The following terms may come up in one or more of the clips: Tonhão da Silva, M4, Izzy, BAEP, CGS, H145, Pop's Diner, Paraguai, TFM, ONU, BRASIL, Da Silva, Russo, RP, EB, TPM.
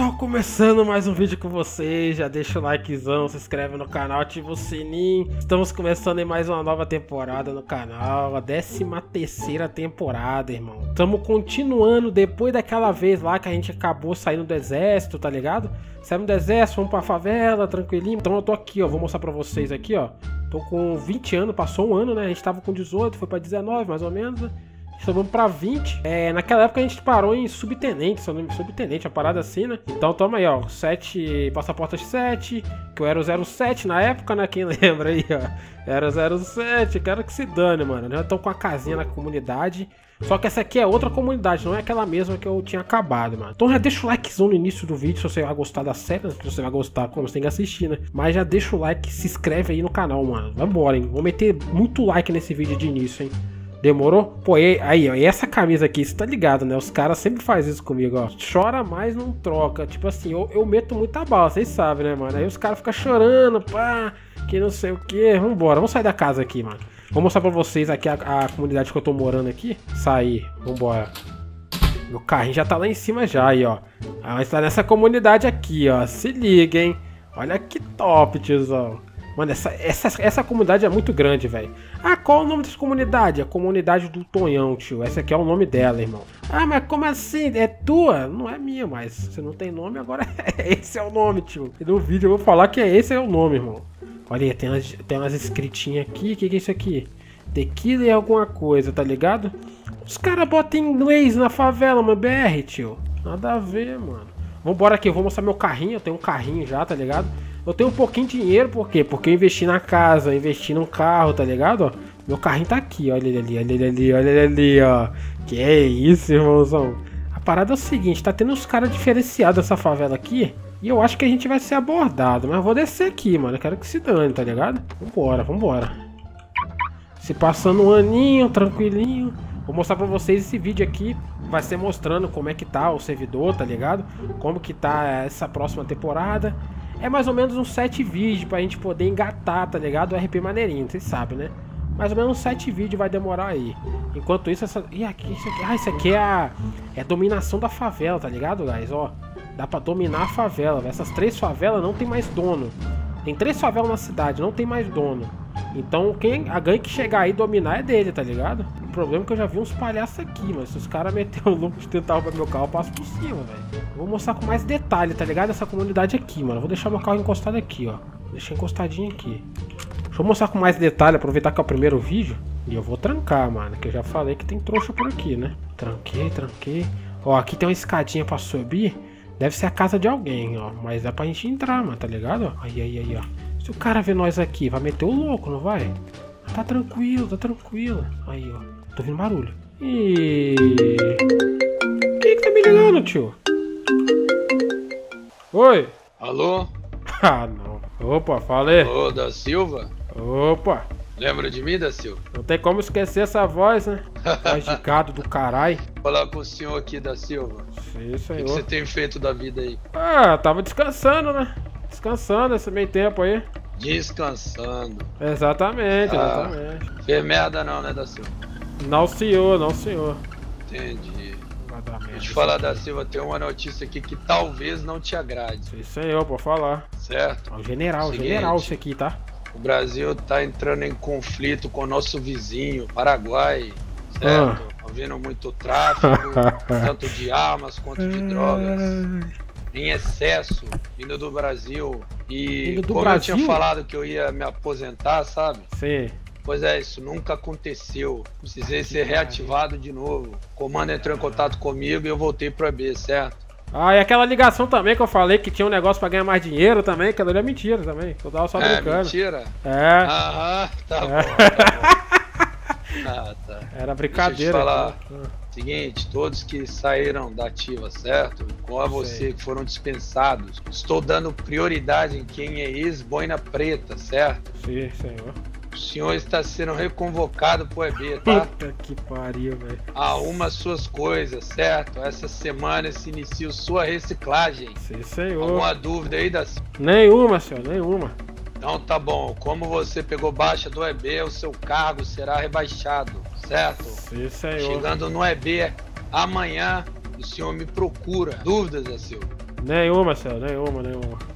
pessoal, começando mais um vídeo com vocês, já deixa o likezão, se inscreve no canal, ativa o sininho. Estamos começando em mais uma nova temporada no canal, a 13ª temporada, irmão. Estamos continuando depois daquela vez lá que a gente acabou saindo do exército, tá ligado? Saímos do exército, fomos pra favela, tranquilinho. Então eu tô aqui, ó, vou mostrar pra vocês aqui, ó. Tô com 20 anos, passou um ano, né? A gente tava com 18, foi pra 19 mais ou menos, né? Estamos pra 20. Naquela época a gente parou em subtenente, seu nome subtenente, uma parada assim, né? Então toma aí, ó, 7, passaportas 7, que eu era o 07 na época, né? Quem lembra aí, ó? Era o 07, quero que se dane, mano. Já tô com a casinha na comunidade. Só que essa aqui é outra comunidade, não é aquela mesma que eu tinha acabado, mano. Então já deixa o likezão no início do vídeo, se você vai gostar da série, né? Se você vai gostar, como você tem que assistir, né? Mas já deixa o like, se inscreve aí no canal, mano. Vambora, hein? Vou meter muito like nesse vídeo de início, hein? Demorou? Pô, e aí, ó, e essa camisa aqui, você tá ligado, né? Os caras sempre fazem isso comigo, ó. Chora, mas não troca. Tipo assim, eu meto muita bala, vocês sabem, né, mano? Aí os caras ficam chorando, pá, que não sei o que. Vambora, vamos sair da casa aqui, mano. Vou mostrar pra vocês aqui a comunidade que eu tô morando aqui. Sair, vambora. Meu carrinho já tá lá em cima já, aí, ó. Ah, mas tá nessa comunidade aqui, ó. Se liga, hein? Olha que top, tiozão. Mano, essa comunidade é muito grande, velho. Ah, qual é o nome dessa comunidade? A comunidade do Tonhão, tio. Essa aqui é o nome dela, irmão. Ah, mas como assim? É tua? Não é minha, mas você não tem nome, agora esse é o nome, tio. E no vídeo eu vou falar que esse é o nome, irmão. Olha aí, tem umas escritinhas aqui. O que é isso aqui? Tequila e alguma coisa, tá ligado? Os caras botam inglês na favela, mano. BR, tio. Nada a ver, mano. Vambora aqui, eu vou mostrar meu carrinho. Eu tenho um carrinho já, tá ligado? Eu tenho um pouquinho de dinheiro, por quê? Porque eu investi na casa, eu investi num carro, tá ligado? Ó, meu carrinho tá aqui, olha ele ali, olha ele ali, olha ele ali, ó. Que é isso, irmãozão. A parada é o seguinte, tá tendo uns caras diferenciados dessa favela aqui. E eu acho que a gente vai ser abordado, mas eu vou descer aqui, mano. Eu quero que se dane, tá ligado? Vambora, vambora. Se passando um aninho, tranquilinho. Vou mostrar pra vocês esse vídeo aqui. Vai ser mostrando como é que tá o servidor, tá ligado? Como que tá essa próxima temporada. É mais ou menos uns 7 vídeos pra gente poder engatar, tá ligado? O RP maneirinho, vocês sabem, né? Mais ou menos uns 7 vídeos vai demorar aí. Enquanto isso, essa... Ih, aqui, isso aqui... Ah, isso aqui é a... É a dominação da favela, tá ligado, guys? Ó, dá pra dominar a favela, véio. Essas 3 favelas não tem mais dono. Tem 3 favelas na cidade, não tem mais dono. Então, quem... a gangue que chegar aí e dominar é dele, tá ligado? O problema é que eu já vi uns palhaços aqui, mano. Se os caras meteram o louco de tentar pra meu carro, eu passo por cima, velho. Vou mostrar com mais detalhe, tá ligado? Essa comunidade aqui, mano. Vou deixar meu carro encostado aqui, ó. Deixa encostadinho aqui. Deixa eu mostrar com mais detalhe, aproveitar que é o primeiro vídeo. E eu vou trancar, mano, que eu já falei que tem trouxa por aqui, né? Tranquei, tranquei. Ó, aqui tem uma escadinha pra subir. Deve ser a casa de alguém, ó. Mas dá pra gente entrar, mano, tá ligado? Aí, aí, aí, ó. Se o cara ver nós aqui, vai meter o louco, não vai? Tá tranquilo, tá tranquilo. Aí, ó. Tô ouvindo barulho. E... Quem é que tá me ligando, tio? Oi! Alô? Ah, não. Opa, falei. Alô, Da Silva? Opa! Lembra de mim, Da Silva? Não tem como esquecer essa voz, né? Voz de gado do caralho. Falar com o senhor aqui, Da Silva. Sim, senhor. O que você tem feito da vida aí? Ah, eu tava descansando, né? Descansando esse meio tempo aí. Descansando. Exatamente, exatamente. Não fez merda não, né, Da Silva? Não, senhor, não, senhor. Entendi. Vou te falar, Da Silva, tem uma notícia aqui que talvez não te agrade. Isso aí, eu vou falar. Certo? O general, seguinte, general isso aqui, tá? O Brasil tá entrando em conflito com o nosso vizinho, Paraguai. Certo? Ah. Tá vendo muito tráfico, tanto de armas quanto de drogas. Em excesso, vindo do Brasil. E do como Brasil? Eu tinha falado que eu ia me aposentar, sabe? Sim. Pois é, isso nunca aconteceu. Precisei ser reativado de novo. O comando entrou em contato comigo e eu voltei pro EB, certo? Ah, e aquela ligação também que eu falei que tinha um negócio pra ganhar mais dinheiro também, que é mentira também. Eu tava só brincando. Mentira? É. Aham, tá bom, tá bom. Ah, tá. Era brincadeira. Deixa eu te falar. Cara. Seguinte, todos que saíram da ativa, certo? Com a você que foram dispensados. Estou dando prioridade em quem é ex-boina preta, certo? Sim, senhor. O senhor está sendo reconvocado pro EB, tá? Puta que pariu, velho. Arruma suas coisas, certo? Essa semana se inicia sua reciclagem. Sim, senhor. Alguma dúvida aí, Da Silva? Nenhuma, senhor, nenhuma. Então tá bom. Como você pegou baixa do EB, o seu cargo será rebaixado, certo? Sim, senhor. Chegando no EB amanhã, o senhor me procura. Dúvidas, Da Silva? Nenhuma, Marcelo.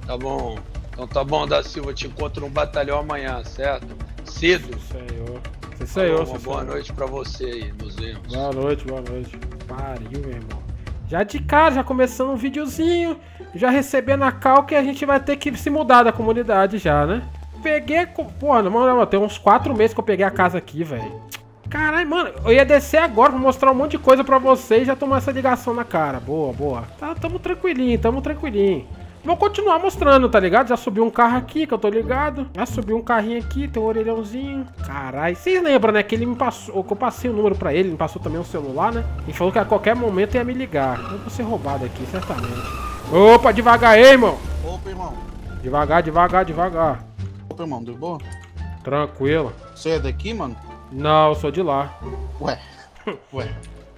Tá bom. Então tá bom, Da Silva, te encontro no batalhão amanhã, certo? Cedo. Sim, senhor. Boa noite pra você aí, nos vemos. Boa noite. Pariu, meu irmão. Já de cara, já começando um videozinho, já recebendo a cal que a gente vai ter que se mudar da comunidade já, né? Peguei... Pô, mano, tem uns 4 meses que eu peguei a casa aqui, velho. Caralho, mano, eu ia descer agora pra mostrar um monte de coisa pra vocês e já tomar essa ligação na cara. Boa. Tá, tamo tranquilinho. Vou continuar mostrando, tá ligado? Já subiu um carro aqui, que eu tô ligado. Já subiu um carrinho aqui, tem um orelhãozinho. Caralho, vocês lembram, né? Que ele me passou, que eu passei o número pra ele, me passou também um celular, né? E falou que a qualquer momento ia me ligar. Eu vou ser roubado aqui, certamente. Opa, devagar aí, irmão. Opa, irmão. Devagar. Opa, irmão, de boa? Tranquilo. Você é daqui, mano? Não, eu sou de lá. Ué.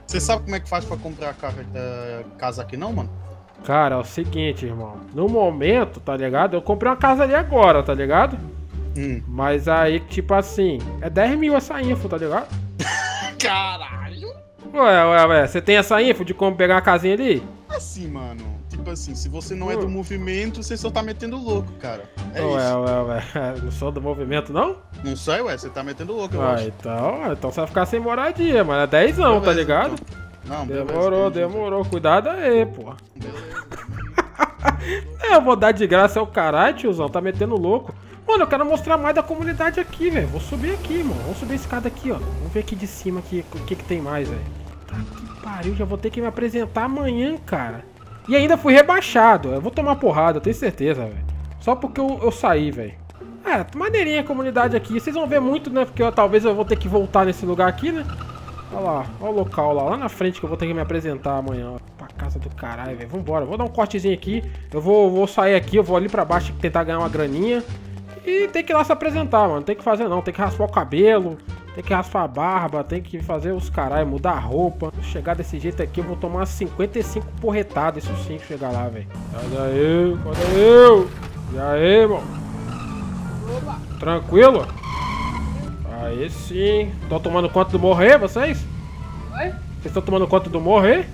Você sabe como é que faz pra comprar a casa aqui não, mano? Cara, é o seguinte, irmão. No momento, tá ligado? Eu comprei uma casa ali agora, tá ligado? Mas aí, tipo assim, é 10 mil essa info, tá ligado? Caralho! Ué, você tem essa info de como pegar a casinha ali? Assim, mano. Tipo assim, se você não é do movimento, você só tá metendo louco, cara. É isso. Não sou do movimento, não? Não sei, ué. Você tá metendo louco, eu acho. Então você vai ficar sem moradia, mano. É 10 anos, tá ligado? Então. Não, demorou. Cuidado aí, pô. Eu vou dar de graça ao caralho, tiozão. Tá metendo louco. Mano, eu quero mostrar mais da comunidade aqui, velho. Vou subir aqui, mano. Vamos subir a escada aqui, ó. Vamos ver aqui de cima aqui, o que tem mais, velho. Tá que pariu. Já vou ter que me apresentar amanhã, cara. E ainda fui rebaixado. Eu vou tomar porrada, eu tenho certeza, velho. Só porque eu saí, velho. É, maneirinha a comunidade aqui. Vocês vão ver muito, né? Porque talvez eu vou ter que voltar nesse lugar aqui, né? Olha lá, olha o local lá na frente que eu vou ter que me apresentar amanhã. Pra casa do caralho, velho. Vambora, vou dar um cortezinho aqui. Eu vou sair aqui, eu vou ali pra baixo tentar ganhar uma graninha. E tem que ir lá se apresentar, mano. Não tem que fazer não, tem que raspar o cabelo, tem que raspar a barba, tem que fazer os caralho, mudar a roupa. Se chegar desse jeito aqui, eu vou tomar 55 porretadas, isso sim, que chegar lá, velho. Olha eu. E aí, irmão? Tranquilo? Aí sim. Estão tomando conta do morrer, vocês? Oi? Vocês estão tomando conta do morrer?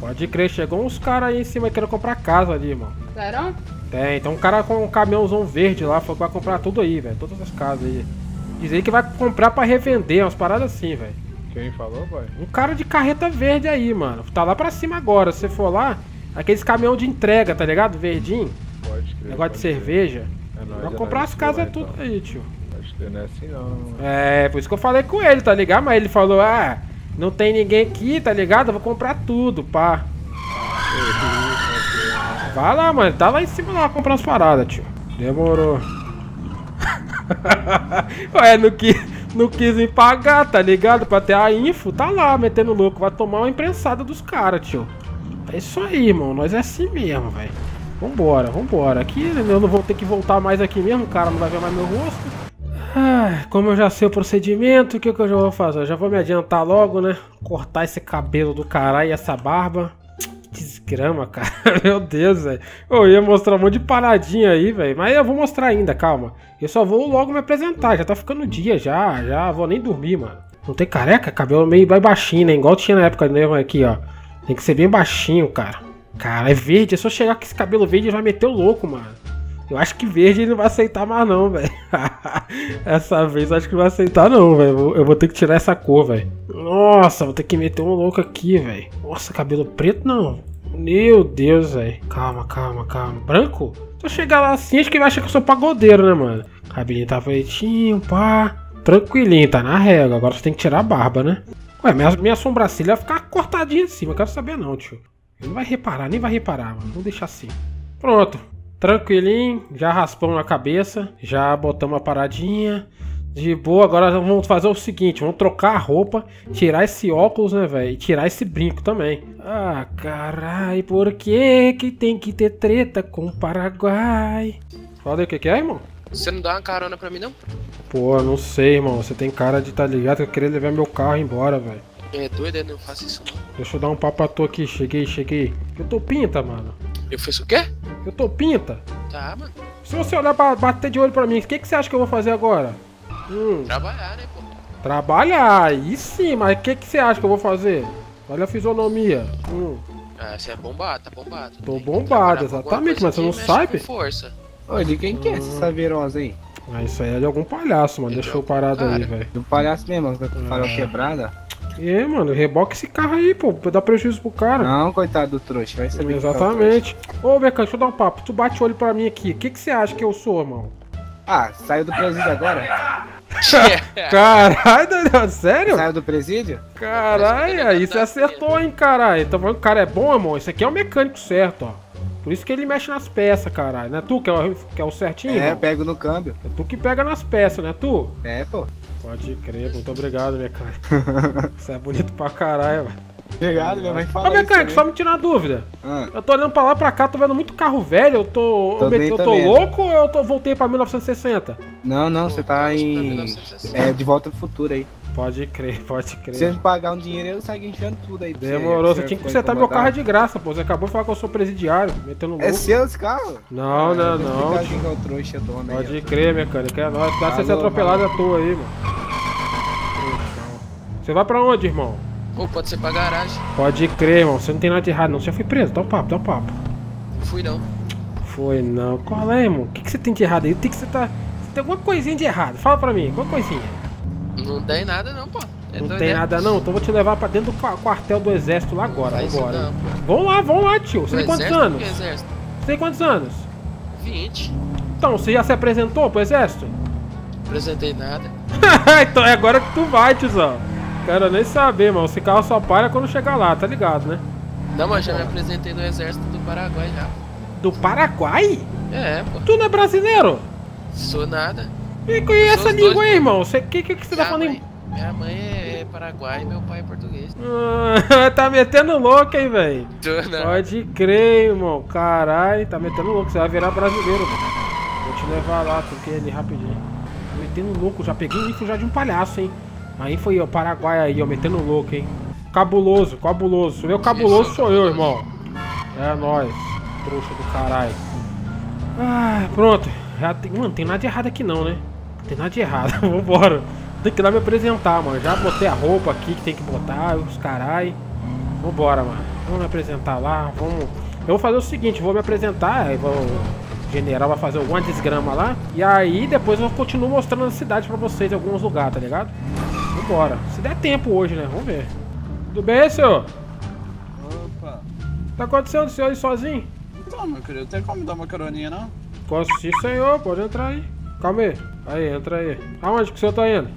Pode crer, chegou uns caras aí em cima querendo comprar casa ali, mano. Sério? Tem um cara com um caminhãozão verde lá, falou que vai comprar tudo aí, velho. Todas as casas aí. Diz aí que vai comprar pra revender, umas paradas assim, velho. Quem falou, pai? Um cara de carreta verde aí, mano. Tá lá pra cima agora, se você for lá, aqueles caminhão de entrega, tá ligado? Verdinho. Pode crer. Negócio de cerveja. Vai comprar as casas tudo aí, tio. Não é assim não. É, por isso que eu falei com ele, tá ligado? Mas ele falou, não tem ninguém aqui, tá ligado? Eu vou comprar tudo, pá. Vai lá, mano. Tá lá em cima lá comprando as paradas, tio. Demorou. Ué, não quis me pagar, tá ligado? Pra ter a info, tá lá, metendo louco. Vai tomar uma imprensada dos caras, tio. É isso aí, irmão. Nós é assim mesmo, velho. Vambora. Aqui eu não vou ter que voltar mais aqui mesmo, o cara não vai ver mais meu rosto. Como eu já sei o procedimento, o que eu já vou fazer? Eu já vou me adiantar logo, né? Cortar esse cabelo do caralho e essa barba. Desgrama, cara. Meu Deus, velho. Eu ia mostrar um monte de paradinha aí, velho. Mas eu vou mostrar ainda, calma. Eu só vou logo me apresentar. Já tá ficando dia, já. Vou nem dormir, mano. Não tem careca? Cabelo meio baixinho, né? Igual tinha na época mesmo aqui, ó. Tem que ser bem baixinho, cara. Cara, é verde. É só chegar com esse cabelo verde e vai meter o louco, mano. Eu acho que verde ele não vai aceitar mais não, velho. Essa vez eu acho que não vai aceitar não, velho. Eu vou ter que tirar essa cor, velho. Nossa, vou ter que meter um louco aqui, velho. Nossa, cabelo preto não. Meu Deus, velho. Calma. Branco? Se eu chegar lá assim, acho que vai achar que eu sou pagodeiro, né, mano? Cabelinho tá pretinho, pá. Tranquilinho, tá na régua. Agora você tem que tirar a barba, né? Ué, minha sobrancelha vai ficar cortadinha assim, mas eu quero saber não, tio. Ele não vai reparar, nem vai reparar, mano. Vou deixar assim. Pronto. Tranquilinho, já raspamos na cabeça, já botamos uma paradinha, de boa. Agora vamos fazer o seguinte, vamos trocar a roupa, tirar esse óculos, né, velho, e tirar esse brinco também. Ah, carai, por que que tem que ter treta com o Paraguai? Fala aí, o que que é, irmão? Você não dá uma carona pra mim, não? Pô, não sei, irmão, você tem cara de tá ligado que eu queria levar meu carro embora, velho. É doido, não faço isso não. Deixa eu dar um papo à toa aqui, cheguei. Eu tô pinta, mano. Eu fiz o quê? Eu tô pinta. Tá, mano. Se você olhar pra bater de olho pra mim, o que você acha que eu vou fazer agora? Trabalhar, né, pô? Trabalhar, aí sim, mas o que você acha que eu vou fazer? Olha a fisionomia. Ah, você é bombado, tá bombado. Tô bombado, exatamente, mas você não sabe? Força. Ô, de quem que é essa saverosa aí? Ah, isso aí é de algum palhaço, mano. Deixou parado aí, velho. Do palhaço mesmo, tá com farol quebrada. É, mano, reboca esse carro aí, pô, dá prejuízo pro cara. Não, coitado do trouxa, vai ser melhor. Exatamente. Ô, Becão, deixa eu dar um papo. Tu bate o olho pra mim aqui. O que você acha que eu sou, irmão? Ah, saiu do presídio agora? Caralho, Daniel, sério? Saiu do presídio? Caralho, aí você acertou, hein, caralho. Então, o cara é bom, irmão. Isso aqui é o mecânico certo, ó. Por isso que ele mexe nas peças, caralho. Não é tu que é o certinho? É, irmão? Pego no câmbio. É tu que pega nas peças, não é tu? É, pô. Pode crer, muito obrigado, mecânico. Você é bonito pra caralho, mano. Obrigado, minha mãe fala. Ô, mecânico, só me tirar a dúvida. Eu tô olhando pra lá, pra cá, tô vendo muito carro velho. Eu tô louco ou eu voltei pra 1960? Não, não, você tá em... É, De Volta pro Futuro aí. Pode crer, pode crer. Se você pagar um dinheiro, eu saio enchendo tudo aí. Demorou, você tinha que consertar meu carro de graça, pô. Você acabou de falar que eu sou presidiário, metendo louco. É seu esse carro? Não, não, não. Pode crer, mecânico, é nóis. Dá pra você ser atropelado à toa aí, mano. Você vai pra onde, irmão? Pô, pode ser pra garagem. Pode crer, irmão. Você não tem nada de errado, não. Você já foi preso. Dá um papo, dá um papo. Não fui, não. Foi, não. Qual é, irmão? O que você tem de errado aí? O que você tá... Você tem alguma coisinha de errado. Fala pra mim. Alguma coisinha. Não tem nada, não, pô. Não tem nada, não? Então vou te levar pra dentro do quartel do exército lá agora. Agora. Vamos lá, tio. Você tem quantos anos? Você tem quantos anos? 20. Então, você já se apresentou pro exército? Não apresentei nada. Então é agora que tu vai, tiozão. Cara, nem saber, mano. Esse carro só para quando chegar lá, tá ligado, né? Não, mas já me apresentei no exército do Paraguai já. Do Paraguai? É, pô. Tu não é brasileiro? Sou nada. E conhece essa língua aí, irmão? O que você tá falando aí? Minha mãe é paraguaia e meu pai é português. Tá metendo louco, hein, velho? Pode crer, irmão. Caralho, tá metendo louco. Você vai virar brasileiro, mano. Vou te levar lá, porque ele rapidinho. Tá metendo louco. Já peguei o info já de um palhaço, hein? Aí foi o Paraguai aí, ó, metendo louco, hein? Cabuloso, cabuloso. Meu cabuloso sou eu, irmão. É nóis, trouxa do caralho. Ah, pronto. Já tem... Mano, tem nada de errado aqui não, né? Tem nada de errado, vambora. Tem que ir lá me apresentar, mano. Já botei a roupa aqui que tem que botar, os caralho. Vambora, mano. Vamos me apresentar lá, vamos... Eu vou fazer o seguinte, vou me apresentar, aí vou... O general vai fazer alguma desgrama lá. E aí depois eu continuo mostrando a cidade pra vocês em alguns lugares, tá ligado? Bora. Se der tempo hoje, né? Vamos ver. Tudo bem, senhor? Opa. Tá acontecendo o senhor aí sozinho? Então, meu querido, tem como dar uma caroninha, não? Consigo, senhor. Pode entrar aí. Calma aí. Aí, entra aí. Aonde que o senhor tá indo?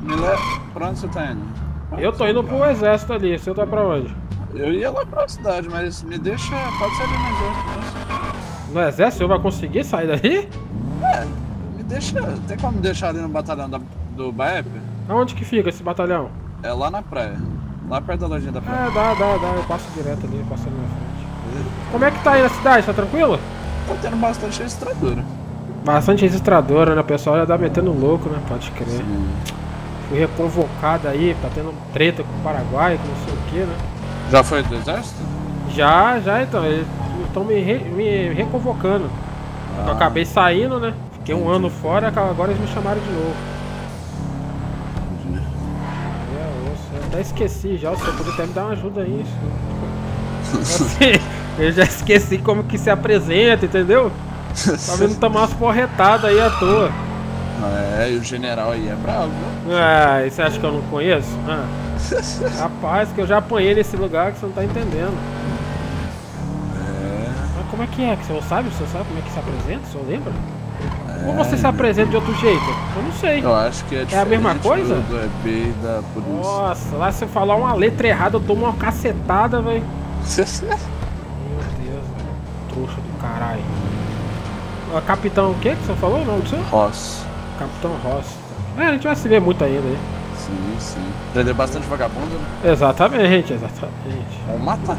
Me leva. Pra onde você tá indo? Eu tô indo pro exército ali. O senhor tá pra onde? Eu ia lá pra cidade, mas me deixa... Pode sair do meu exército. No exército? O senhor vai conseguir sair daí? É. Me deixa... Tem como me deixar ali no batalhão do BAEP? Aonde que fica esse batalhão? É lá na praia. Lá perto da lojinha da praia. É, dá. Eu passo direto ali, passo ali na frente. Como é que tá aí na cidade? Tá tranquilo? Tá tendo bastante registradora. Bastante registradora, né? O pessoal já tá metendo louco, né? Pode crer. Sim. Fui reconvocado aí, tá tendo treta com o Paraguai, com não sei o que, né? Já foi do exército? Já, então. Eles estão me reconvocando. Eu acabei saindo, né? Fiquei um ano fora, agora eles me chamaram de novo. Até esqueci já, o senhor podia até me dar uma ajuda aí. Assim, eu já esqueci como que se apresenta, entendeu? Tá vendo tomar umas porretadas aí à toa. É, e o general aí é bravo. Ah, e você acha que eu não conheço? Ah. Rapaz, que eu já apanhei nesse lugar que você não tá entendendo. É. Mas como é? Que o senhor sabe como é que se apresenta? O senhor lembra? Ou você se apresenta de outro jeito? Eu não sei. Eu acho que é a mesma coisa? Do EB, da polícia. Nossa, lá se eu falar uma letra errada, eu tomo uma cacetada, velho. Meu Deus, velho. Trouxa do caralho. Capitão o que você falou? O nome do senhor? Ross. Capitão Ross. É, a gente vai se ver muito ainda aí. Sim. Prender bastante vagabundo, né? Exatamente. Vamos matar.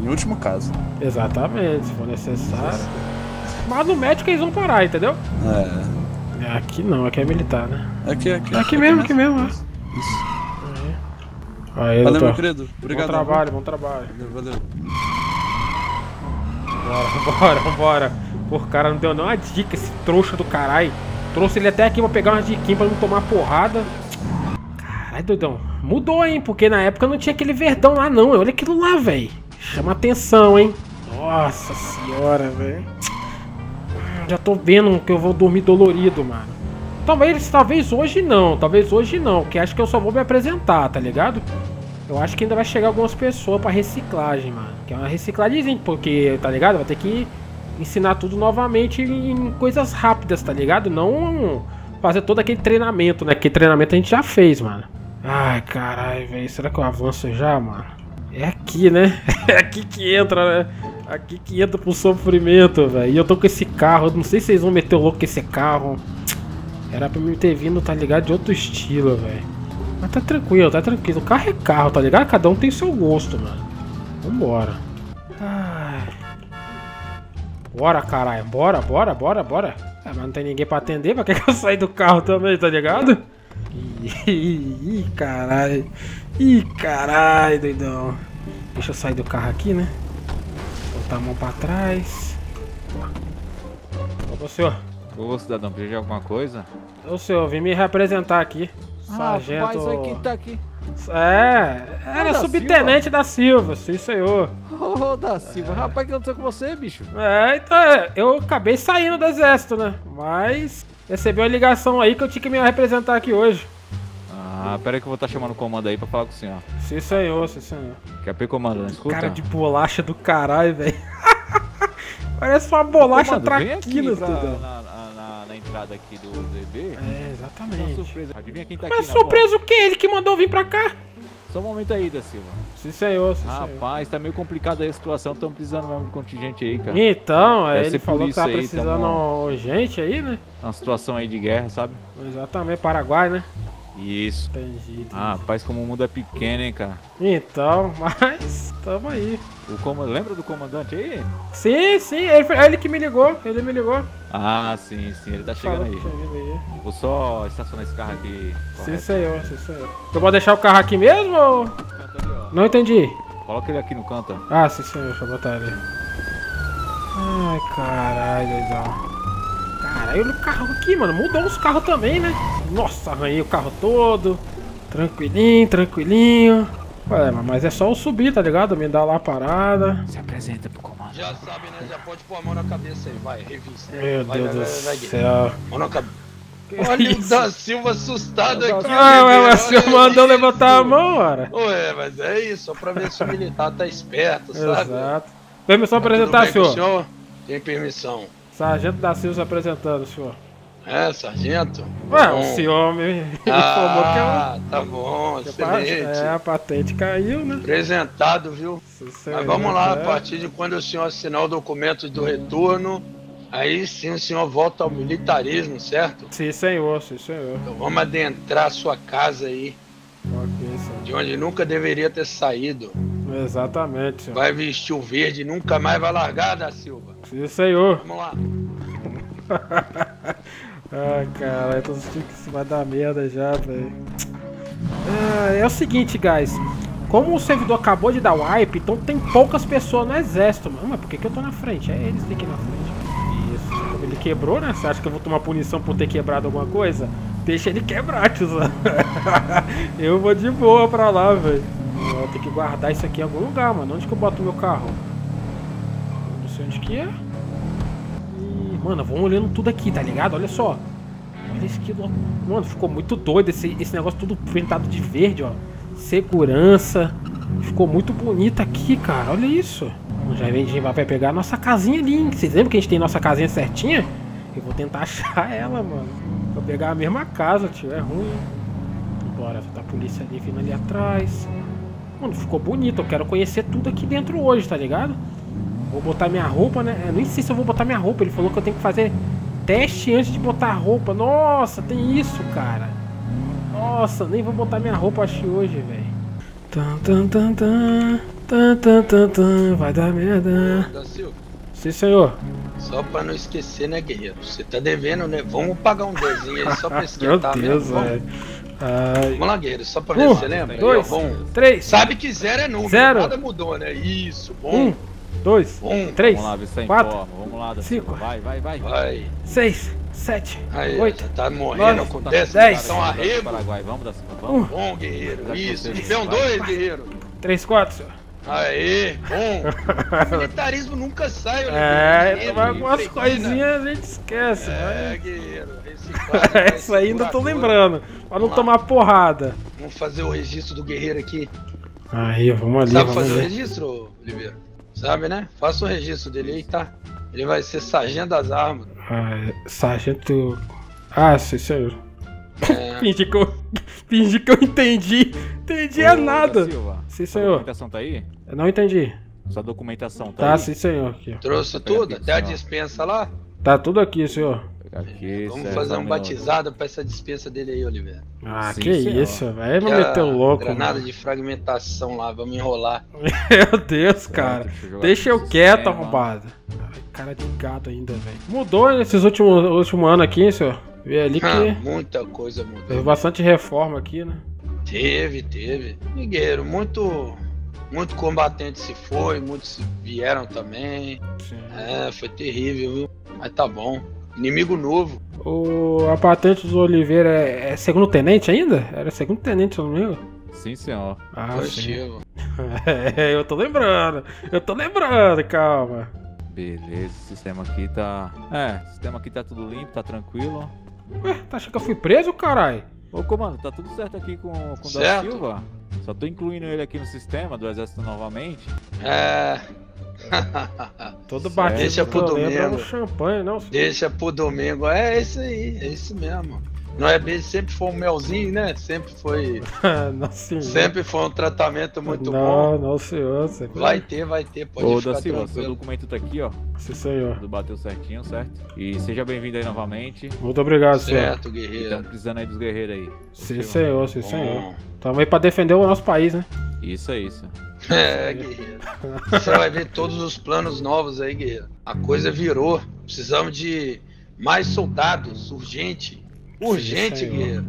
Em último caso. Exatamente, se for necessário. Mas no médico eles vão parar, entendeu? É. Aqui não, aqui é militar, né? Aqui mesmo. Isso. Aí, valeu, meu querido. Obrigado. Bom trabalho. Valeu. Bora. Pô, cara, não deu nem uma dica esse trouxa do caralho. Trouxe ele até aqui pra pegar uma diquinha pra não tomar porrada. Caralho, doidão. Mudou, hein? Porque na época não tinha aquele verdão lá, não. Olha aquilo lá, velho. Chama atenção, hein? Nossa senhora, velho. Já tô vendo que eu vou dormir dolorido, mano. Talvez hoje não. Talvez hoje não. Porque acho que eu só vou me apresentar, tá ligado? Eu acho que ainda vai chegar algumas pessoas pra reciclagem, mano. Que é uma reciclagem, porque, tá ligado? Vai ter que ensinar tudo novamente em coisas rápidas, tá ligado? Não fazer todo aquele treinamento, né? Que treinamento a gente já fez, mano. Ai, caralho, velho. Será que eu avanço já, mano? É aqui, né? É aqui que entra, né? Aqui que entra pro sofrimento, velho. E eu tô com esse carro. Não sei se vocês vão meter o louco com esse carro. Era pra me ter vindo, tá ligado? De outro estilo, velho. Mas tá tranquilo, tá tranquilo. Carro é carro, tá ligado? Cada um tem seu gosto, mano. Vambora. Ai. Bora, caralho. Bora, bora, bora, bora. Ah, mas não tem ninguém pra atender. Pra que eu saí do carro também, tá ligado? Ih, caralho. Ih, caralho, doidão. Deixa eu sair do carro aqui, né? Botar a mão pra trás. Ô, senhor. Ô, cidadão, precisa de alguma coisa? Ô, senhor, vim me representar aqui. Sargento... Rapaz, aqui tá aqui. É, era subtenente da Silva, sim, senhor. Ô, da Silva, rapaz, que aconteceu com você, bicho? É, então, eu acabei saindo do exército, né? Mas... recebi uma ligação aí que eu tinha que me representar aqui hoje. Ah, pera aí que eu vou estar chamando o comando aí pra falar com o senhor. Sim, senhor, sim, senhor. Quer ver, comandante? Escuta. Cara de bolacha do caralho, velho. Parece uma bolacha traquinas, velho. Na entrada aqui do EB. É, exatamente. Uma surpresa. Adivinha quem tá aqui? Mas surpresa o quê? Ele que mandou vir pra cá. Só um momento aí, Da Silva. Sim, senhor, sim, senhor. Rapaz, tá meio complicada aí a situação. Estamos precisando mesmo de contingente aí, cara. Então, ele falou que tá precisando gente aí, né? Uma situação aí de guerra, sabe? Exatamente, Paraguai, né? Isso. Entendi. Ah, rapaz, como o mundo é pequeno, hein, cara. Então, mas tamo aí. Lembra do comandante aí? Sim, sim, ele que me ligou, ele me ligou. Ah, sim, sim, ele tá chegando aí. Vou só estacionar esse carro aqui. Sim, senhor, sim, senhor. Eu vou deixar o carro aqui mesmo ou... Não entendi. Coloca ele aqui no canto. Ah, sim, senhor, deixa eu botar ele. Ai, caralho, caralho, olha o carro aqui, mano. Mudou os carros também, né? Nossa, arranhei o carro todo. Tranquilinho, tranquilinho. Ué, mas é só eu subir, tá ligado? Me dá lá a parada. Se apresenta pro comando. Já sabe, né? Já pode pôr a mão na cabeça aí, vai. Revista. Meu Deus do céu. Mão na cabeça. Olha o Da Silva assustado aqui. Ah, ué, mas o senhor mandou levantar a mão, cara. Ué, mas é isso. Só pra ver se o militar tá esperto, sabe? Exato. Permissão apresentar, senhor. Tem permissão. Sargento Da Silva se apresentando, senhor. É, sargento? Ué, o senhor me informou que eu... tá bom, excelente. É, a patente caiu, né? Apresentado, viu? Mas vamos lá, a partir de quando o senhor assinar o documento do retorno, aí sim o senhor volta ao militarismo, certo? Sim, senhor, sim, senhor. Então vamos adentrar a sua casa aí. Ok, senhor. De onde nunca deveria ter saído. Exatamente, senhor. Vai vestir o verde e nunca mais vai largar, Da Silva. Sim, senhor. Vamos lá. Ah, cara, eu tô sentindo que isso vai dar merda já, velho. Ah, é o seguinte, guys. Como o servidor acabou de dar wipe, então tem poucas pessoas no exército, mano. Mas por que eu tô na frente? É eles que tem que ir na frente. Isso, como ele quebrou, né? Você acha que eu vou tomar punição por ter quebrado alguma coisa? Deixa ele quebrar, tiozão. Eu vou de boa pra lá, velho. Eu tenho que guardar isso aqui em algum lugar, mano. Onde que eu boto o meu carro? Não sei onde que é. E, mano, vamos olhando tudo aqui, tá ligado? Olha só. Olha isso aqui. Mano, ficou muito doido esse negócio tudo pintado de verde, ó. Segurança. Ficou muito bonito aqui, cara. Olha isso. Já vem, a gente vai pegar a nossa casinha ali, hein? Vocês lembram que a gente tem nossa casinha certinha? Eu vou tentar achar ela, mano. Vou pegar a mesma casa, tio. É ruim. Bora, tá a polícia ali vindo ali atrás. Mano, ficou bonito, eu quero conhecer tudo aqui dentro hoje, tá ligado? Vou botar minha roupa, né? Eu nem sei se eu vou botar minha roupa, ele falou que eu tenho que fazer teste antes de botar a roupa. Nossa, tem isso, cara. Nossa, nem vou botar minha roupa acho hoje, velho. Vai dar merda. Sim, senhor. Só pra não esquecer, né, guerreiro? Você tá devendo, né? Vamos pagar um dozinho aí só pra esquentar. Meu Deus, velho. Vamos lá, guerreiro, só pra ver se você lembra. 2, 3. Sabe que 0 é número, 0. Nada mudou, né? Isso, bom. 1, 2, 1, 3, 4, 5, 6, 7, aí, 8, tá morrendo, 9, acontece, 10. Estão arrebo. Vamos. Bom, guerreiro. Isso, deu 2, guerreiro. 3, 4, senhor. Aê, bom. O militarismo nunca sai, olha. É, mas algumas coisinhas a gente esquece, né? É, guerreiro. Essa ainda eu tô lembrando. Pra não tomar porrada. Vamos fazer o registro do guerreiro aqui. Aí, vamos ali. Sabe fazer o registro, Oliveira? Sabe, né? Faça o registro dele aí, tá? Ele vai ser sargento das armas. Ah, sargento. Ah, sim, senhor. É. Finge que eu entendi. Entendi é nada. Sim, senhor. A documentação tá aí? Eu não entendi. Sua documentação tá aí? Tá, sim, senhor. Aqui. Trouxe tudo? Até a dispensa lá? Tá tudo aqui, senhor. Aqui, vamos fazer um batizado pra essa dispensa dele aí, Oliveira. Ah, sim, que senhor. Isso, velho. Vamos meter o louco. Granada mano. De fragmentação lá, vamos enrolar. Meu Deus, cara. Deixa eu quieto, arrombado. Ai, cara de gato ainda, velho. Mudou nesses últimos anos aqui, hein, senhor? Vê ali que. Muita coisa mudou. Teve bastante reforma aqui, né? Teve. Migueiro, muito combatente se foi, muitos vieram também. Sim. É, foi terrível, viu? Mas tá bom. Inimigo novo. A patente do Oliveira é segundo tenente ainda? Era segundo tenente, seu amigo? Sim, senhor. Ah, sim. É, eu tô lembrando, calma. Beleza, o sistema aqui tá... É, o sistema aqui tá tudo limpo, tá tranquilo. Ué, tá achando que eu fui preso, caralho? Ô, comando, tá tudo certo aqui com o Da Silva? Só tô incluindo ele aqui no sistema do exército novamente. É... Todo batido. Deixa pro domingo. Champanhe, não, deixa pro domingo. É isso aí, é isso mesmo. No EB sempre foi um melzinho, né? Sempre foi. Não, sempre foi um tratamento muito bom. Não, senhor. Sempre... Vai ter, pode ficar da Silva, seu documento tá aqui, ó. Sim, senhor. Tudo bateu certinho, certo? E seja bem-vindo aí novamente. Muito obrigado, senhor. Certo, guerreiro. Estamos precisando aí dos guerreiros aí. Sim, senhor, sim, senhor. Tamo aí pra defender o nosso país, né? Isso. É, guerreiro. Você vai ver todos os planos novos aí, guerreiro. A coisa virou. Precisamos de mais soldados. Urgente, sim, guerreiro.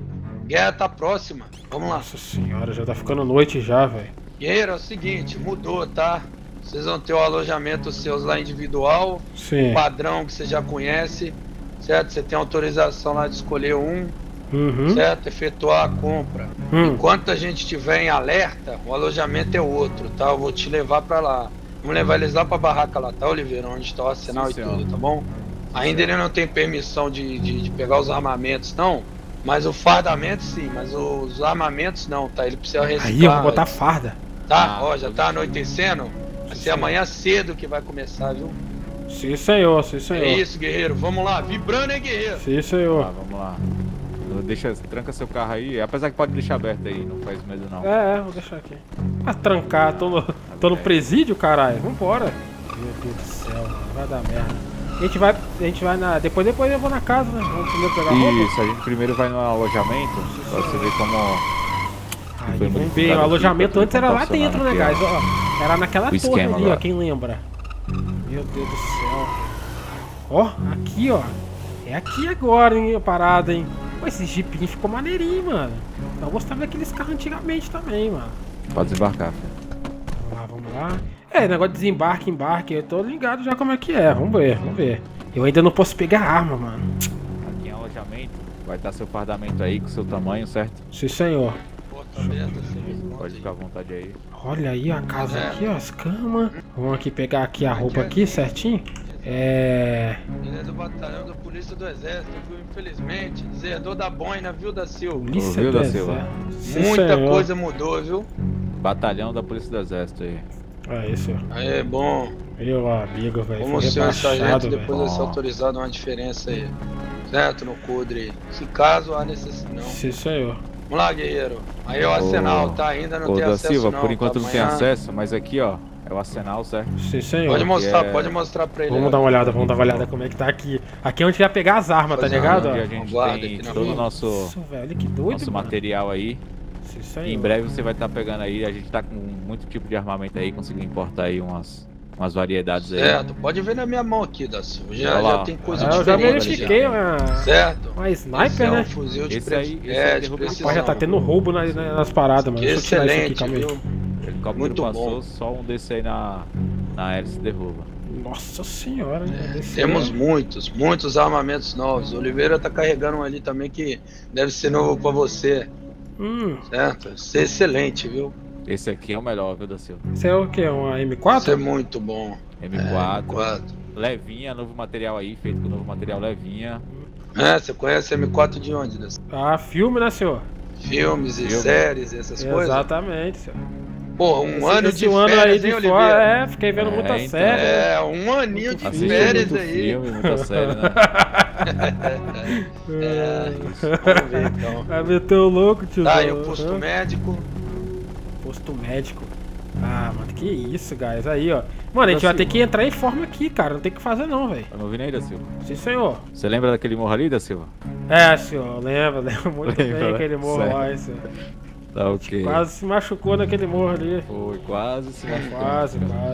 Guerra tá próxima. Vamos lá. Nossa senhora, já tá ficando noite já, velho. Guerreiro, é o seguinte, mudou, tá? Vocês vão ter o alojamento seus lá individual. Sim. O padrão que você já conhece, certo? Você tem autorização lá de escolher um. Uhum. Certo? Efetuar a compra. Enquanto a gente estiver em alerta, o alojamento é outro, tá? Eu vou te levar pra lá. Vamos levar eles lá pra barraca lá, tá, Oliveira? Onde tá o arsenal sim, e senhor. Tudo, tá bom? Ainda ele não tem permissão de pegar os armamentos, não. Mas o fardamento sim, mas os armamentos não, tá? Ele precisa reciclar. Aí eu vou botar farda. Tá? Ó, já tá anoitecendo. Vai ser amanhã cedo que vai começar, viu? Sim, senhor, sim, senhor. É isso, guerreiro. Vamos lá. Vibrando, hein, guerreiro? Sim, senhor. Tá, vamos lá. Deixa, tranca seu carro aí, apesar que pode deixar aberto aí, não faz medo não. É, vou deixar aqui. Ah, trancar, tô no presídio, caralho. Vambora. Meu Deus do céu, vai dar merda. A gente vai na... Depois eu vou na casa, né? Vamos primeiro pegar roupa. Isso, a gente primeiro vai no alojamento, pra você ver como... Aí vem, o alojamento antes era lá dentro, né, guys? Ó, era naquela torre ali, ó, quem lembra? Meu Deus do céu. Ó, aqui, ó. É aqui agora, hein, a parada, hein? Pô, esse jeepinho ficou maneirinho, mano. Eu gostava daqueles carros antigamente também, mano. Pode desembarcar, filho. Vamos lá. É, negócio de desembarque, embarque. Eu tô ligado já como é que é. Vamos ver. Eu ainda não posso pegar arma, mano. Aqui é alojamento. Vai estar seu fardamento aí com seu tamanho, certo? Sim, senhor. Pode ficar à vontade aí. Olha aí a casa aqui, ó, as camas. Vamos aqui pegar aqui a roupa aqui, certinho. Ele é do batalhão da polícia do exército, viu? Infelizmente, deserdou da boina, viu, Da Silva? Polícia viu, Da Silva? Muita coisa mudou, viu? Batalhão da polícia do exército aí. Aí, senhor. Aí, bom. Meu amigo, velho. Como o senhor sargento, depois vai ser autorizado uma diferença aí. Certo? No codre aí. Se caso, há necessidade. Não. Sim, senhor. Vamos lá, guerreiro. Aí o arsenal, tá? Ainda não tem acesso, Da Silva, não, por enquanto não tem acesso, mas aqui, ó. É o arsenal, certo? Sim, senhor. Pode mostrar pra ele. Vamos dar uma olhada como é que tá aqui. Aqui é onde vai pegar as armas, tá ligado? Aqui a gente tem todo o nosso material aí. Sim, senhor. Em breve você vai estar pegando aí. A gente tá com muito tipo de armamento aí. Conseguiu importar aí umas variedades aí. Certo, pode ver na minha mão aqui, Da Silva. Já tem coisa diferente. Eu já verifiquei uma sniper, né? Fuzil de precisão. Já tá tendo roubo nas paradas, mano. Excelente, viu? Muito bom. Só um desse aí na hélice derruba. Nossa senhora, é, temos muitos armamentos novos. Oliveira tá carregando um ali também que deve ser novo pra você. Certo? Isso é excelente, viu? Esse aqui é o melhor, viu, da Silva? Esse é o que? Uma M4? Isso é muito bom. M4. É, M4. Levinha, novo material aí, feito com novo material levinha. É, você conhece M4 de onde, da Silva? Ah, filme, né, senhor? Filmes e séries e essas coisas? Exatamente, senhor. Porra, um ano de férias, aí de fora, é, fiquei vendo muita série. É, um aninho de férias aí. Filme, muita série, né? Vamos ver então. Vai meter o louco, tio. Tá, e o posto médico? Posto médico. Ah, mano, que isso, guys. Aí, ó. Mano, a gente vai ter que entrar em forma aqui, cara. Não tem o que fazer, não, velho. Tá me ouvindo aí, da Silva? Sim, senhor. Você lembra daquele morro ali, da Silva? É, senhor, lembro muito bem aquele morro lá, hein, senhor. Tá, okay. Quase se machucou naquele morro ali. Foi, quase se machucou. Quase. A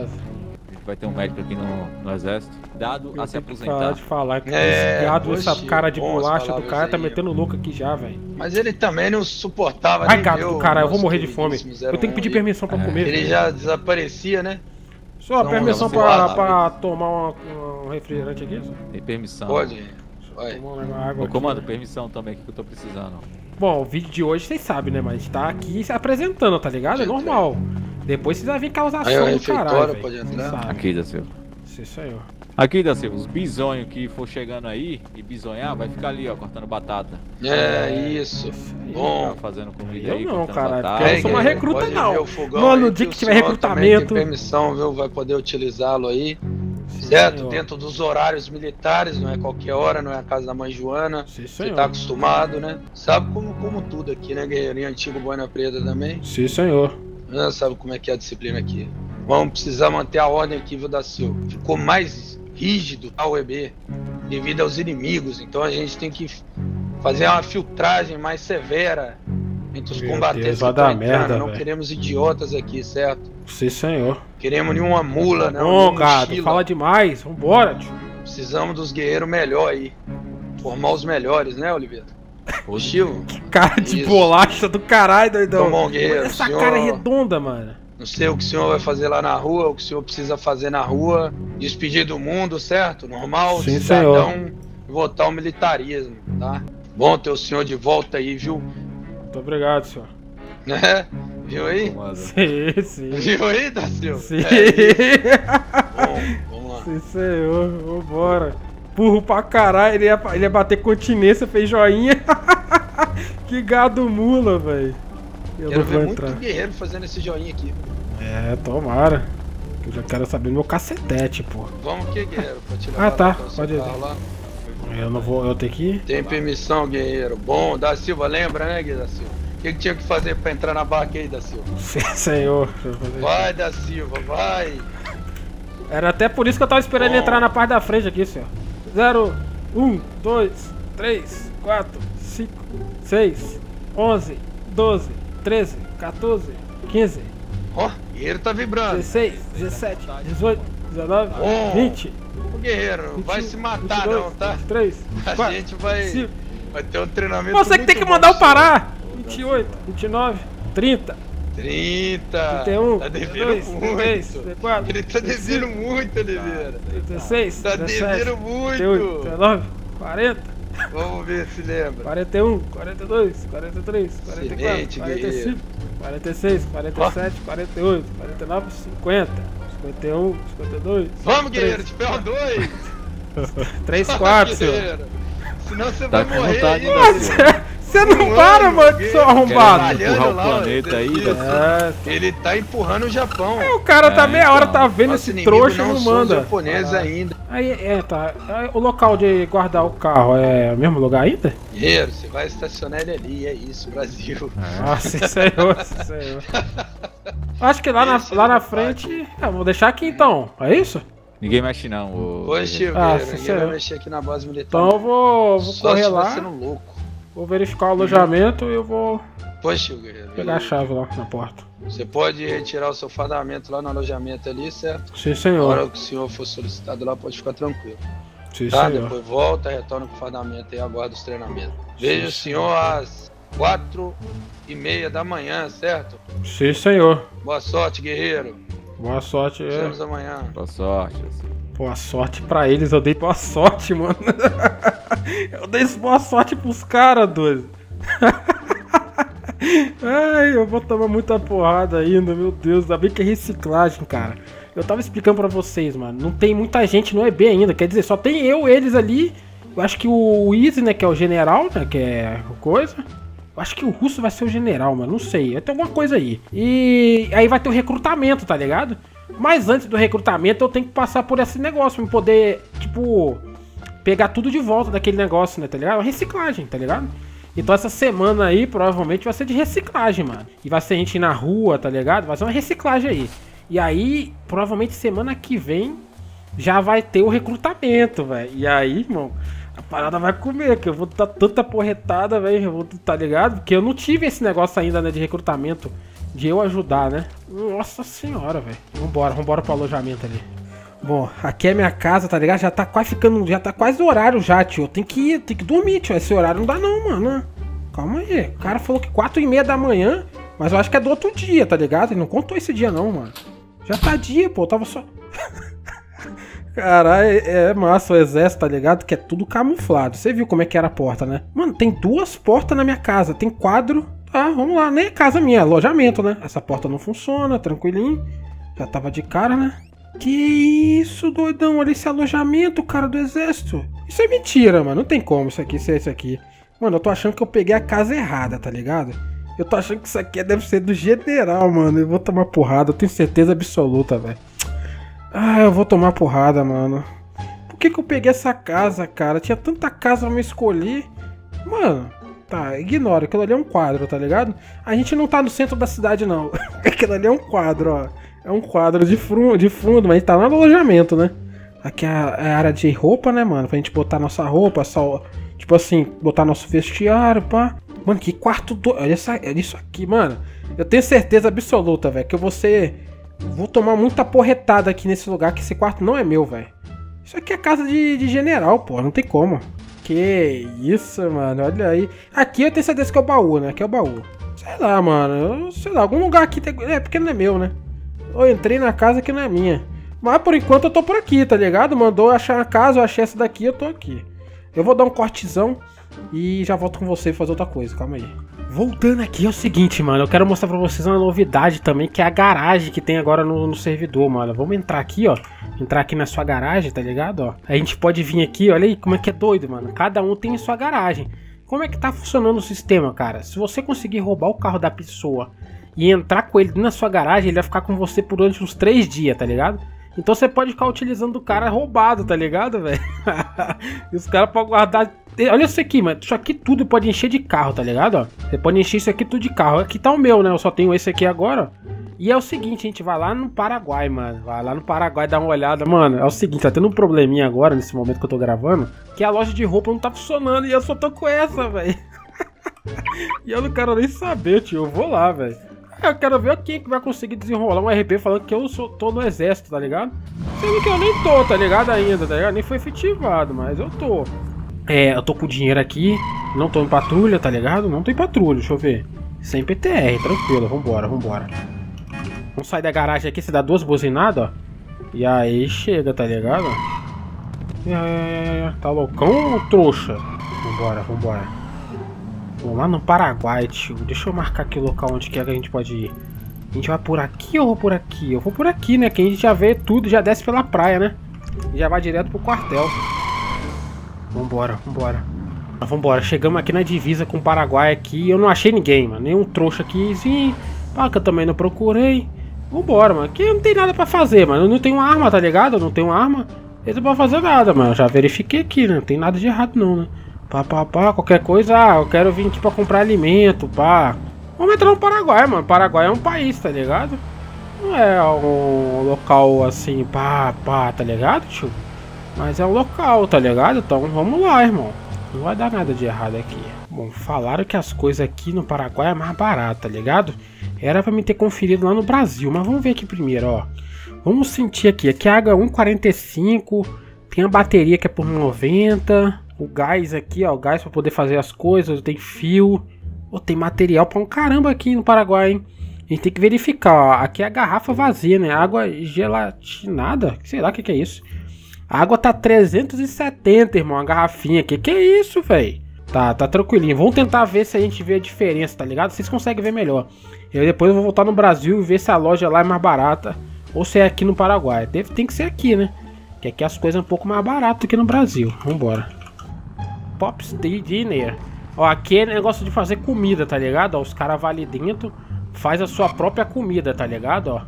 gente vai ter um médico aqui no exército. Dado a se aposentar. De falar que esse gado, essa cara de bolacha do cara tá metendo louco aqui já, velho. Mas ele também não suportava. Ai, gado do cara, eu vou morrer de fome. Eu tenho que pedir permissão pra comer. Ele já desaparecia, né? Só permissão pra tomar um refrigerante aqui? Tem permissão. Pode. Ô, comando, permissão também aqui que eu tô precisando. Bom, o vídeo de hoje vocês sabem, né? Mas tá aqui se apresentando, tá ligado? É normal. Depois vocês vão vir causar som do caralho. Pode entrar. Aqui, da Silva. Sim, senhor. Aqui, da Silva, os bisonhos que for chegando aí e bisonhar, vai ficar ali, ó, cortando batata. É, isso. Bom. Fazendo comida aí, não, caralho. Eu não sou uma recruta, não. Mano, no dia que tiver recrutamento. Permissão, viu? Vai poder utilizá-lo aí. Certo? Dentro dos horários militares, não é qualquer hora, não é a casa da mãe Joana. Sim, senhor. Você tá acostumado, né? Sabe como tudo aqui, né, guerreirinho antigo, boina preta também? Sim, senhor. Não sabe como é que é a disciplina aqui. Vamos precisar manter a ordem aqui, viu, da Silva? Ficou mais rígido ao EB devido aos inimigos, então a gente tem que fazer uma filtragem mais severa entre os combatentes que estão entrando. Não queremos idiotas aqui, certo? Sim, senhor. Queremos nenhuma mula, não. Bom, gado, fala demais. Vambora, tio. Precisamos dos guerreiros melhores aí. Formar os melhores, né, Oliveira? Positivo. Que cara de bolacha do caralho, doidão. Tomou um guerreiro, essa cara é redonda, mano. Não sei o que o senhor vai fazer lá na rua, o que o senhor precisa fazer na rua. Despedir do mundo, certo? Normal, sim, cidadão. Senhor. E voltar ao militarismo, tá? Bom ter o senhor de volta aí, viu? Muito obrigado, senhor. Né? Viu aí? Sim. Viu aí, da Silva? Sim. Bom, vamos lá. Sim, senhor. Vambora. Burro pra caralho. Ele ia bater continência, fez joinha. Que gado mula, velho. Quero ver muito guerreiro fazendo esse joinha aqui. É, tomara. Eu já quero saber meu cacetete, pô. Vamos que, guerreiro? Pra tirar tá. Pode ir. Eu não vou, eu tenho que ir? Tem permissão, guerreiro. Bom, da Silva, lembra, né, da Silva? O que tinha que fazer pra entrar na barca aí, da Silva? Sim, senhor. Vai, da Silva, vai! Era até por isso que eu tava esperando ele entrar na parte da frente aqui, senhor. 0, 1, 2, 3, 4, 5, 6, 11, 12, 13, 14, 15. Ó, o guerreiro tá vibrando. 16, 17, 18, 19, 20. O guerreiro, 20, vai se matar 22, não, tá? 23, a 4, gente vai ter um treinamento. Você que tem que mandar eu parar! 28, 29, 30. 31, tá devendo 22, muito. 24, ele tá devendo muito, Oliveira. 16, tá devendo muito. 38, 39, 40. Vamos ver se lembra. 41, 42, 43, 44, excelente, 45, guerreiro. 46, 47, 48, 49, 50, 51, 52. Vamos, 53, guerreiro, te ferro 2. 3, 4, senhor. Senão você tá vai morrer aí, você não para, mano, seu arrombado. Empurrar o planeta aí, ele tá empurrando o Japão. O cara tá meia hora, tá vendo esse trouxa e não manda. Japonês ainda. Aí, tá. O local de guardar o carro é o mesmo lugar ainda? Guerreiro, você vai estacionar ele ali, é isso, Brasil. Ah, sim, senhor. Acho que lá na frente. Vou deixar aqui então, é isso? Ninguém mexe não, Chico, ninguém vai mexer aqui na base militar. Então eu vou correr lá. Vou verificar o alojamento e eu vou pegar a chave lá na porta. Você pode retirar o seu fardamento lá no alojamento ali, certo? Sim, senhor. Na hora que o senhor for solicitado lá, pode ficar tranquilo. Sim, senhor. Depois volta, retorna com o fardamento e aguarda os treinamentos. Veja o senhor às 4:30 da manhã, certo? Sim, senhor. Boa sorte, guerreiro. Boa sorte. Nos vemos amanhã. Boa sorte. Boa sorte pra eles, eu dei boa sorte, mano. Eu dei boa sorte pros caras, doido. Ai, eu vou tomar muita porrada ainda, meu Deus. Ainda bem que é reciclagem, cara. Eu tava explicando pra vocês, mano. Não tem muita gente no EB ainda, quer dizer, só tem eu, eles ali. Eu acho que o Izzy, né, que é o general, né, que é coisa. Eu acho que o Russo vai ser o general, mano, não sei. Tem alguma coisa aí. E aí vai ter o recrutamento, tá ligado? Mas antes do recrutamento eu tenho que passar por esse negócio pra poder, tipo, pegar tudo de volta daquele negócio, né, tá ligado? Reciclagem, tá ligado? Então essa semana aí provavelmente vai ser de reciclagem, mano. E vai ser gente na rua, tá ligado? Vai ser uma reciclagem aí. E aí, provavelmente semana que vem já vai ter o recrutamento, velho. E aí, irmão, a parada vai comer, que eu vou dar tanta porretada, velho, tá ligado? Porque eu não tive esse negócio ainda, né, de recrutamento, de eu ajudar, né? Nossa senhora, velho. Vambora, vambora pro alojamento ali. Bom, aqui é minha casa, tá ligado? Já tá quase ficando, já tá quase o horário já, tio. Eu tenho que ir, tenho que dormir, tio. Esse horário não dá não, mano. Calma aí. O cara falou que 4h30 da manhã, mas eu acho que é do outro dia, tá ligado? Ele não contou esse dia não, mano. Já tá dia, pô. Eu tava só... Caralho, é massa o exército, tá ligado? Que é tudo camuflado. Você viu como é que era a porta, né? Mano, tem 2 portas na minha casa. Tem quadro. Tá, vamos lá. Nem é casa minha, é alojamento, né? Essa porta não funciona, tranquilinho. Já tava de cara, né? Que isso, doidão. Olha esse alojamento, cara, do exército. Isso é mentira, mano. Não tem como isso aqui ser isso aqui. Mano, eu tô achando que eu peguei a casa errada, tá ligado? Eu tô achando que isso aqui deve ser do general, mano. Eu vou tomar porrada. Eu tenho certeza absoluta, velho. Ah, eu vou tomar porrada, mano. Por que que eu peguei essa casa, cara? Tinha tanta casa pra me escolher. Mano, tá, ignora. Aquilo ali é um quadro, tá ligado? A gente não tá no centro da cidade, não. Aquilo ali é um quadro, ó. É um quadro de fundo, mas a gente tá lá no alojamento, né? Aqui é a área de roupa, né, mano? Pra gente botar nossa roupa, só... Tipo assim, botar nosso vestiário, pá. Mano, que quarto doido. Olha isso aqui, mano. Eu tenho certeza absoluta, velho, que eu vou ser... Vou tomar muita porretada aqui nesse lugar, que esse quarto não é meu, velho. Isso aqui é casa de general, pô, não tem como. Que isso, mano, olha aí. Aqui eu tenho certeza que é o baú, né, que é o baú. Sei lá, mano, sei lá, algum lugar aqui tem... É, porque não é meu, né. Eu entrei na casa que não é minha. Mas por enquanto eu tô por aqui, tá ligado? Mandou eu achar a casa, eu achei essa daqui, eu tô aqui. Eu vou dar um cortezão e já volto com você e fazer outra coisa, calma aí. Voltando aqui, é o seguinte, mano, eu quero mostrar pra vocês uma novidade também, que é a garagem que tem agora no servidor, mano. Vamos entrar aqui, ó, entrar aqui na sua garagem, tá ligado, ó. A gente pode vir aqui, olha aí como é que é doido, mano, cada um tem sua garagem. Como é que tá funcionando o sistema, cara? Se você conseguir roubar o carro da pessoa e entrar com ele na sua garagem, ele vai ficar com você por durante uns 3 dias, tá ligado? Então você pode ficar utilizando o cara roubado, tá ligado, velho? E os caras podem guardar... Olha isso aqui, mano. Isso aqui tudo pode encher de carro, tá ligado? Ó, você pode encher isso aqui tudo de carro. Aqui tá o meu, né? Eu só tenho esse aqui agora. E é o seguinte, a gente vai lá no Paraguai, mano. Vai lá no Paraguai dar uma olhada. Mano, é o seguinte, tá tendo um probleminha agora, nesse momento que eu tô gravando, que a loja de roupa não tá funcionando e eu só tô com essa, velho. E eu não quero nem saber, tio. Eu vou lá, velho. Eu quero ver quem que vai conseguir desenrolar um RP falando que eu tô no exército, tá ligado? Sendo que eu nem tô, tá ligado, ainda, tá ligado? Nem foi efetivado, mas eu tô. É, eu tô com dinheiro aqui. Não tô em patrulha, tá ligado? Não tô em patrulha, deixa eu ver. Sem PTR, tranquilo, vambora, vambora. Vamos sair da garagem aqui, você dá 2 buzinadas, ó. E aí chega, tá ligado? É, tá loucão, trouxa? Vambora, vambora. Lá no Paraguai, tio. Deixa eu marcar aqui o local onde quer que a gente pode ir. A gente vai por aqui ou vou por aqui? Eu vou por aqui, né? Que a gente já vê tudo, já desce pela praia, né? Já vai direto pro quartel. Vambora, vambora. Mas vambora, chegamos aqui na divisa com o Paraguai aqui. Eu não achei ninguém, mano. Nenhum trouxa aqui. Sim, pá, que eu também não procurei. Vambora, mano. Aqui não tem nada pra fazer, mano. Eu não tenho arma, tá ligado? Eu não tenho arma. Eles não vão fazer nada, mano. Eu já verifiquei aqui, né? Não tem nada de errado, não, né? Pá, qualquer coisa, ah, eu quero vir aqui pra comprar alimento, pá. Vamos entrar no Paraguai, mano. Paraguai é um país, tá ligado? Não é um local assim, pá, tá ligado, tio? Mas é um local, tá ligado? Então vamos lá, irmão. Não vai dar nada de errado aqui. Bom, falaram que as coisas aqui no Paraguai é mais barato, tá ligado? Era pra me ter conferido lá no Brasil, mas vamos ver aqui primeiro, ó. Vamos sentir aqui. Aqui é H145, tem a bateria que é por 90... O gás aqui, ó, o gás pra poder fazer as coisas, tem fio, oh, tem material pra um caramba aqui no Paraguai, hein? A gente tem que verificar, ó, aqui é a garrafa vazia, né? Água gelatinada, sei lá o que é isso. A água tá 370, irmão, a garrafinha aqui. Que é isso, velho? Tá tranquilinho. Vamos tentar ver se a gente vê a diferença, tá ligado? Vocês conseguem ver melhor. Eu depois vou voltar no Brasil e ver se a loja lá é mais barata ou se é aqui no Paraguai. Tem que ser aqui, né? Que aqui as coisas é um pouco mais barato que no Brasil. Vambora. Pop's Diner. Ó, aqui é negócio de fazer comida, tá ligado? Ó, os caras vão ali dentro, faz a sua própria comida, tá ligado? Ó.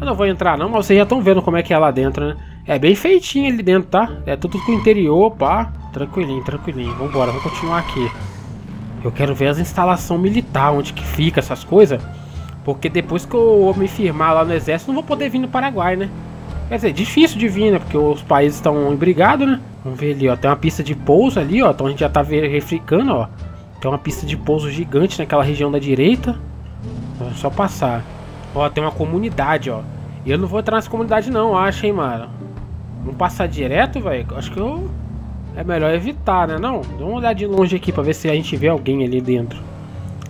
Eu não vou entrar não, mas vocês já estão vendo como é que é lá dentro, né? É bem feitinho ali dentro, tá? É tudo com o interior, pá. Tranquilinho, tranquilinho. Vambora, vamos continuar aqui. Eu quero ver as instalações militar, onde que fica essas coisas. Porque depois que eu me firmar lá no exército, não vou poder vir no Paraguai, né? Quer dizer, difícil de vir, né? Porque os países estão embrigados, né? Vamos ver ali, ó. Tem uma pista de pouso ali, ó. Então a gente já tá verificando, ó. Tem uma pista de pouso gigante naquela região da direita. É só passar. Ó, tem uma comunidade, ó. E eu não vou entrar nessa comunidade não, acho, hein, mano. Vamos passar direto, velho? Acho que eu... é melhor evitar, né? Não, dá uma olhada de longe aqui pra ver se a gente vê alguém ali dentro.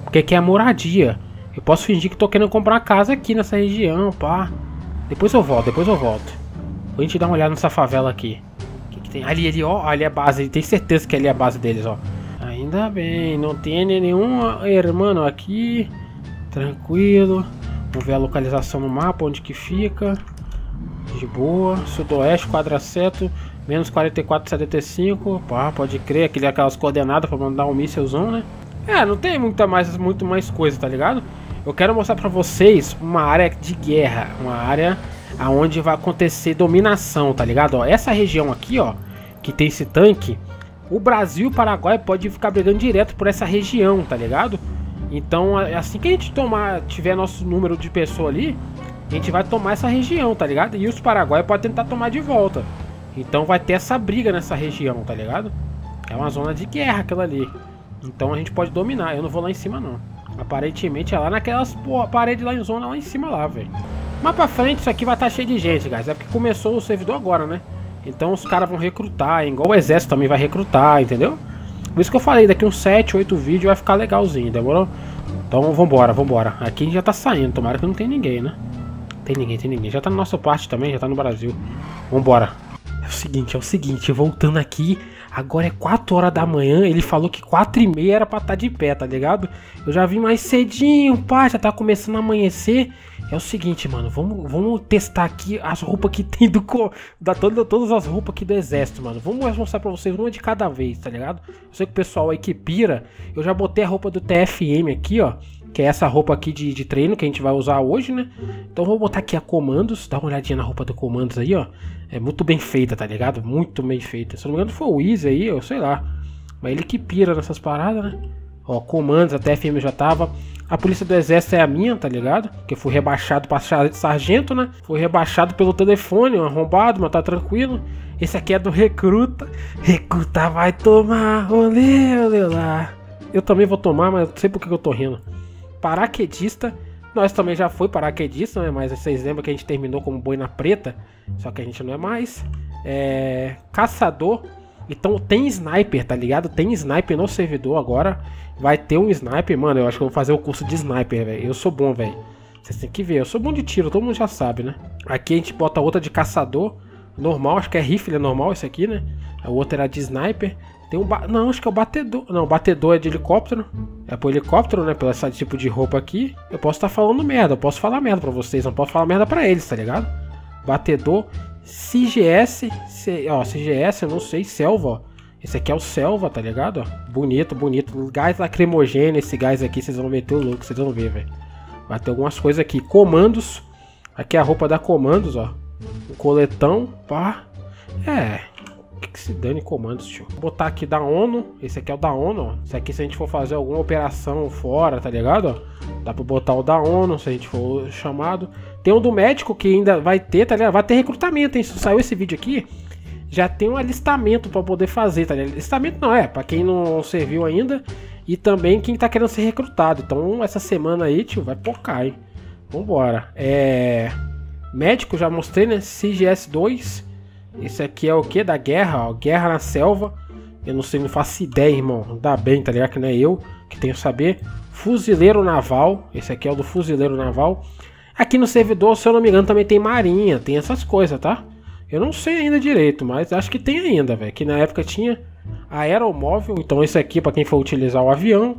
Porque aqui é a moradia. Eu posso fingir que tô querendo comprar uma casa aqui nessa região, pá. Depois eu volto, depois eu volto. Vou a gente dar uma olhada nessa favela aqui. O que que tem? Ali, ó. Ali é a base. Tem certeza que ali é a base deles, ó. Ainda bem, não tem nenhum irmão aqui. Tranquilo. Vamos ver a localização no mapa, onde que fica. De boa. Sudoeste, quadra seto, menos 44,75. Pá, pode crer. Aquelas coordenadas pra mandar um mísselzão, né? É, não tem muito mais coisa, tá ligado? Eu quero mostrar pra vocês uma área de guerra. Uma área onde vai acontecer dominação, tá ligado? Ó, essa região aqui, ó, que tem esse tanque. O Brasil e o Paraguai podem ficar brigando direto por essa região, tá ligado? Então, assim que a gente tiver nosso número de pessoa ali, a gente vai tomar essa região, tá ligado? E os Paraguai podem tentar tomar de volta. Então vai ter essa briga nessa região, tá ligado? É uma zona de guerra aquela ali. Então a gente pode dominar. Eu não vou lá em cima, não. Aparentemente é lá naquelas paredes lá em zona lá em cima lá, velho. Mas pra frente isso aqui vai estar cheio de gente, guys. É porque começou o servidor agora, né? Então os caras vão recrutar, igual o exército também vai recrutar, entendeu? Por isso que eu falei, daqui uns 7, 8 vídeos vai ficar legalzinho, demorou? Então vambora, vambora. Aqui a gente já tá saindo, tomara que não tem ninguém, né? Tem ninguém, tem ninguém. Já tá na nossa parte também, já tá no Brasil. Vambora. É o seguinte, voltando aqui. Agora é 4 horas da manhã, ele falou que 4h30 era pra estar de pé, tá ligado? Eu já vim mais cedinho, pá, já tá começando a amanhecer. É o seguinte, mano, vamos testar aqui as roupas que tem todas as roupas aqui do exército, mano. Vamos mostrar pra vocês uma de cada vez, tá ligado? Eu sei que o pessoal aí que pira, eu já botei a roupa do TFM aqui, ó. Que é essa roupa aqui de treino que a gente vai usar hoje, né? Então vou botar aqui a comandos. Dá uma olhadinha na roupa do comandos aí, ó. É muito bem feita, tá ligado? Muito bem feita. Se não me engano foi o Izzy aí, eu sei lá. Mas ele que pira nessas paradas, né? Ó, comandos, a TFM já tava. A polícia do exército é a minha, tá ligado? Porque eu fui rebaixado pra sargento, né? Fui rebaixado pelo telefone, arrombado, mas tá tranquilo. Esse aqui é do recruta. Recruta vai tomar rolê, olê lá. Eu também vou tomar, mas não sei por que eu tô rindo. Paraquedista, nós também já foi paraquedista, né? Mas vocês lembram que a gente terminou como boina preta, só que a gente não é mais. É... caçador, então tem sniper, tá ligado? Tem sniper no servidor agora, vai ter um sniper, mano. Eu acho que eu vou fazer o curso de sniper, velho. Eu sou bom, velho. Vocês têm que ver, eu sou bom de tiro, todo mundo já sabe, né? Aqui a gente bota outra de caçador, normal, acho que é rifle, é normal esse aqui, né? A outra era de sniper. Tem um não, acho que é o batedor. Não, o batedor é de helicóptero. É pro helicóptero, né? Pelo esse tipo de roupa aqui. Eu posso estar falando merda. Eu posso falar merda pra vocês. Não posso falar merda pra eles, tá ligado? Batedor. CGS. Ó, CGS, eu não sei. Selva, ó. Esse aqui é o Selva, tá ligado? Ó, bonito, bonito. Gás lacrimogêneo. Esse gás aqui, vocês vão meter o louco. Vocês vão ver, velho. Vai ter algumas coisas aqui. Comandos. Aqui é a roupa da Comandos, ó. O coletão. Pá. É... que se dane comandos, tio. Vou botar aqui da ONU. Esse aqui é o da ONU, ó. Esse aqui se a gente for fazer alguma operação fora, tá ligado? Ó, dá pra botar o da ONU se a gente for chamado. Tem um do médico que ainda vai ter, tá ligado? Vai ter recrutamento, hein? Se saiu esse vídeo aqui, já tem um alistamento pra poder fazer, tá ligado? Alistamento não é, pra quem não serviu ainda. E também quem tá querendo ser recrutado. Então essa semana aí, tio, vai pocar, hein? Vambora. É... médico, já mostrei, né? CGS 2. Esse aqui é o que? Da guerra, ó. Guerra na selva. Eu não sei, não faço ideia, irmão. Não dá bem, tá ligado? Que não é eu que tenho que saber. Fuzileiro naval. Esse aqui é o do fuzileiro naval. Aqui no servidor, se eu não me engano, também tem marinha. Tem essas coisas, tá? Eu não sei ainda direito, mas acho que tem ainda, velho. Que na época tinha aeromóvel. Então esse aqui é pra quem for utilizar o avião.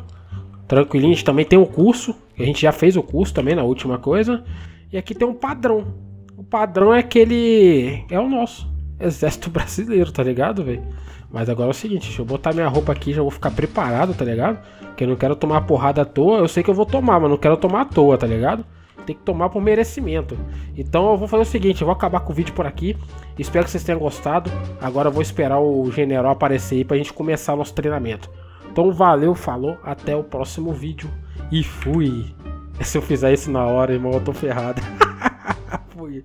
Tranquilinho, a gente também tem um curso. A gente já fez o curso também na última coisa. E aqui tem um padrão. O padrão é aquele... é o nosso Exército Brasileiro, tá ligado, velho? Mas agora é o seguinte, deixa eu botar minha roupa aqui. Já vou ficar preparado, tá ligado? Porque eu não quero tomar porrada à toa. Eu sei que eu vou tomar, mas não quero tomar à toa, tá ligado? Tem que tomar por merecimento. Então eu vou fazer o seguinte, eu vou acabar com o vídeo por aqui. Espero que vocês tenham gostado. Agora eu vou esperar o general aparecer aí pra gente começar o nosso treinamento. Então valeu, falou, até o próximo vídeo. E fui. Se eu fizer isso na hora, irmão, eu tô ferrado. Fui.